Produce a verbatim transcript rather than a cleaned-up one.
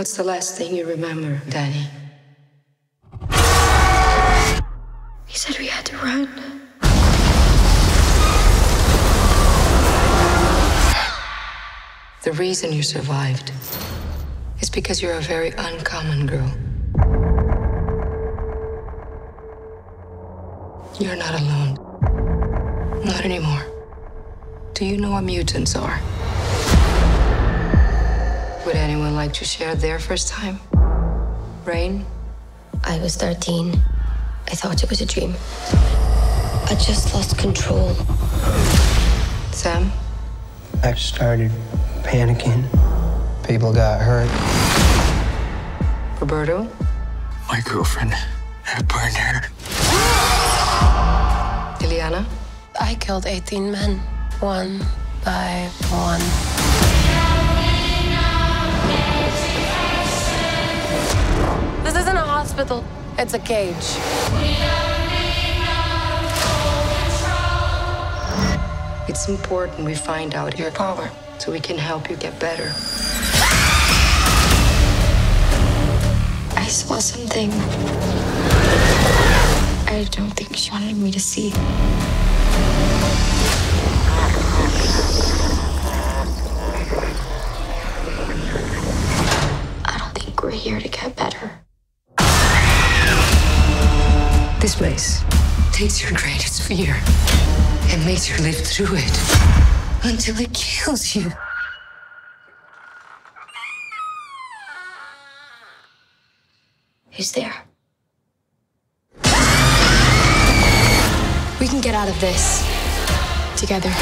What's the last thing you remember, Danny? He said we had to run. The reason you survived is because you're a very uncommon girl. You're not alone. Not anymore. Do you know what mutants are? Would anyone like to share their first time? Rain? I was thirteen. I thought it was a dream. I just lost control. Sam? I started panicking. People got hurt. Roberto? My girlfriend had burned hair. Ileana? I killed eighteen men, one by one. This isn't a hospital, it's a cage. It's important we find out your power so we can help you get better. I saw something I don't think she wanted me to see. I don't think we're here to get better. This place takes your greatest fear and makes you live through it until it kills you. Who's there? We can get out of this together.